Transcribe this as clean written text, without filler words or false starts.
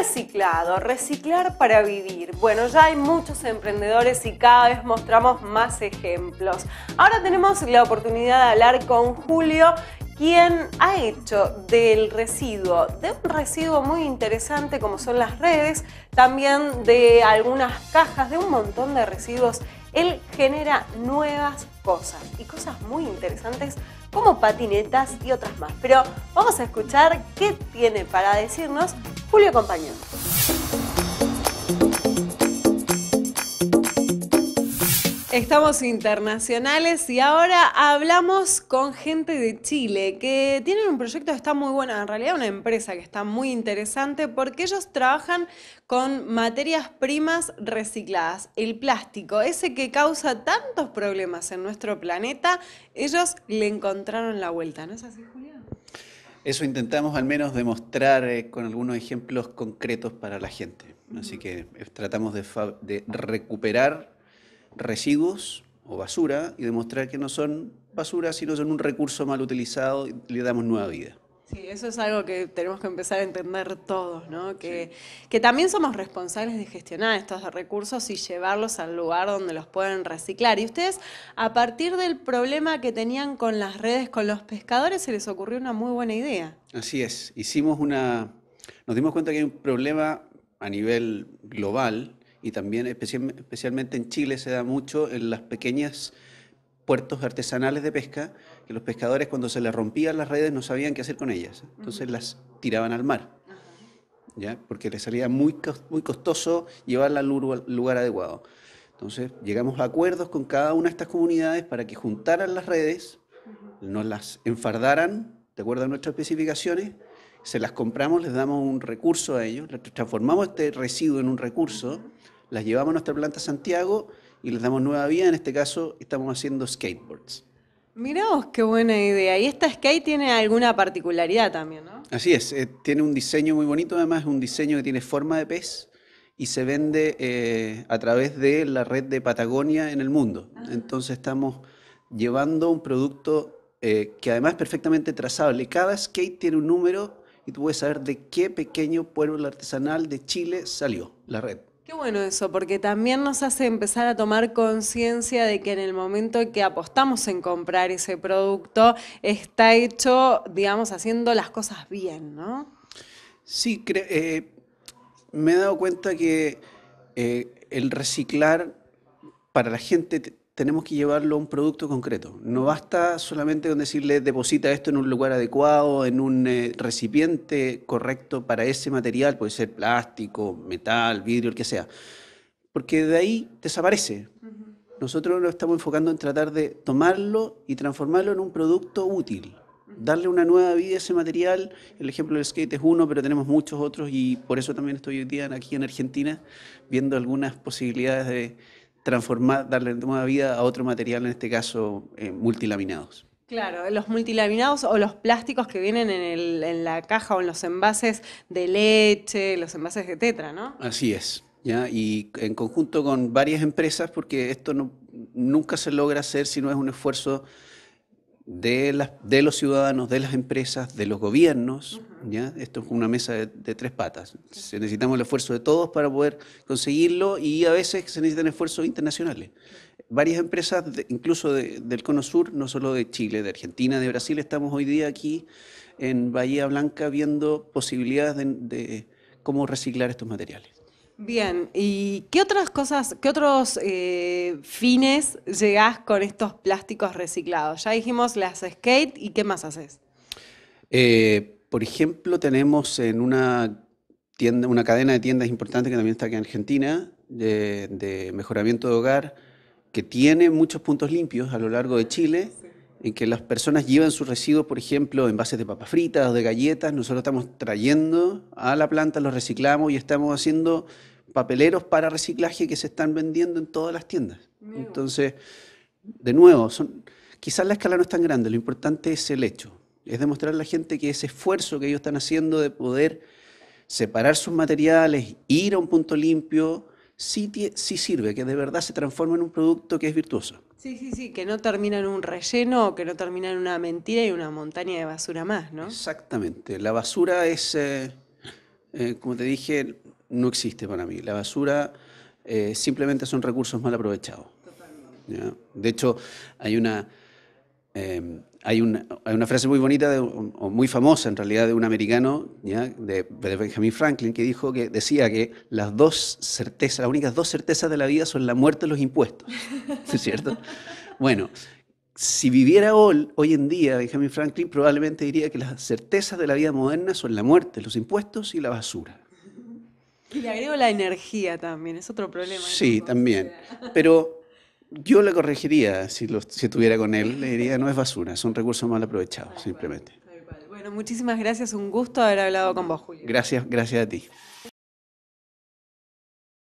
Reciclado, reciclar para vivir. Bueno, ya hay muchos emprendedores y cada vez mostramos más ejemplos. Ahora tenemos la oportunidad de hablar con Julio, quien ha hecho del residuo, de un residuo muy interesante como son las redes, también de algunas cajas, de un montón de residuos. Él genera nuevas cosas y cosas muy interesantes como patinetas y otras más. Pero vamos a escuchar qué tiene para decirnos Julio Compagnon. Estamos internacionales y ahora hablamos con gente de Chile que tienen un proyecto que está muy bueno, en realidad una empresa que está muy interesante porque ellos trabajan con materias primas recicladas. El plástico, ese que causa tantos problemas en nuestro planeta, ellos le encontraron la vuelta, ¿no es así, Julia? Eso intentamos al menos demostrar con algunos ejemplos concretos para la gente. Así que tratamos de recuperar residuos o basura y demostrar que no son basura, sino son un recurso mal utilizado y le damos nueva vida. Sí, eso es algo que tenemos que empezar a entender todos, ¿no? Que también somos responsables de gestionar estos recursos y llevarlos al lugar donde los pueden reciclar. Y ustedes, a partir del problema que tenían con las redes, con los pescadores, se les ocurrió una muy buena idea. Así es. Nos dimos cuenta que hay un problema a nivel global y también especialmente en Chile se da mucho en las pequeñas puertos artesanales de pesca, que los pescadores cuando se les rompían las redes no sabían qué hacer con ellas, entonces las tiraban al mar, ¿ya? Porque les salía muy costoso llevarla al lugar adecuado. Entonces llegamos a acuerdos con cada una de estas comunidades para que juntaran las redes, nos las enfardaran, de acuerdo a nuestras especificaciones, se las compramos, les damos un recurso a ellos, transformamos este residuo en un recurso, las llevamos a nuestra planta Santiago y les damos nueva vida. En este caso estamos haciendo skateboards. Mirá vos, qué buena idea. Y esta skate tiene alguna particularidad también, ¿no? Así es, tiene un diseño muy bonito, además es un diseño que tiene forma de pez y se vende a través de la red de Patagonia en el mundo. Ajá. Entonces estamos llevando un producto que además es perfectamente trazable. Cada skate tiene un número y tú puedes saber de qué pequeño pueblo artesanal de Chile salió la red. Qué bueno eso, porque también nos hace empezar a tomar conciencia de que en el momento que apostamos en comprar ese producto, está hecho, digamos, haciendo las cosas bien, ¿no? Sí, me he dado cuenta que el reciclar para la gente tenemos que llevarlo a un producto concreto. No basta solamente con decirle deposita esto en un lugar adecuado, en un recipiente correcto para ese material, puede ser plástico, metal, vidrio, el que sea, porque de ahí desaparece. Nosotros lo estamos enfocando en tratar de tomarlo y transformarlo en un producto útil, darle una nueva vida a ese material. El ejemplo del skate es uno, pero tenemos muchos otros y por eso también estoy hoy día aquí en Argentina viendo algunas posibilidades de transformar, darle nueva vida a otro material, en este caso multilaminados. Claro, los multilaminados o los plásticos que vienen en la caja o en los envases de leche, los envases de tetra, ¿no? Así es, ¿ya? Y en conjunto con varias empresas, porque esto nunca se logra hacer si no es un esfuerzo de los ciudadanos, de las empresas, de los gobiernos, ¿ya? Esto es una mesa de tres patas. Necesitamos el esfuerzo de todos para poder conseguirlo y a veces se necesitan esfuerzos internacionales. Varias empresas, incluso del Cono Sur, no solo de Chile, de Argentina, de Brasil, estamos hoy día aquí en Bahía Blanca viendo posibilidades de cómo reciclar estos materiales. Bien, ¿y qué otras cosas, qué otros fines llegás con estos plásticos reciclados? Ya dijimos las skate, ¿y qué más haces? Por ejemplo, tenemos en una cadena de tiendas importante que también está aquí en Argentina, de mejoramiento de hogar, que tiene muchos puntos limpios a lo largo de Chile, sí, en que las personas llevan sus residuos, por ejemplo, envases de papas fritas o de galletas. Nosotros estamos trayendo a la planta, los reciclamos y estamos haciendo papeleros para reciclaje que se están vendiendo en todas las tiendas. Entonces, de nuevo, quizás la escala no es tan grande, lo importante es el hecho. Es demostrar a la gente que ese esfuerzo que ellos están haciendo de poder separar sus materiales, ir a un punto limpio, sí sirve, que de verdad se transforma en un producto que es virtuoso. Sí, que no termina en un relleno, que no termina en una mentira y una montaña de basura más, ¿no? Exactamente, la basura es como te dije, no existe para mí. La basura simplemente son recursos mal aprovechados. ¿Ya? De hecho, hay una frase muy bonita, o muy famosa en realidad, de un americano, ¿ya? De Benjamin Franklin, que dijo que decía que las únicas dos certezas de la vida son la muerte y los impuestos. ¿Es cierto? Bueno, si viviera hoy en día Benjamin Franklin, probablemente diría que las certezas de la vida moderna son la muerte, los impuestos y la basura. Y le agrego la energía también, es otro problema. Sí, también, pero... yo le corregiría, si estuviera con él, le diría, no es basura, son recursos mal aprovechados, simplemente. Bueno, muchísimas gracias, un gusto haber hablado con vos, Julio. Gracias, gracias a ti.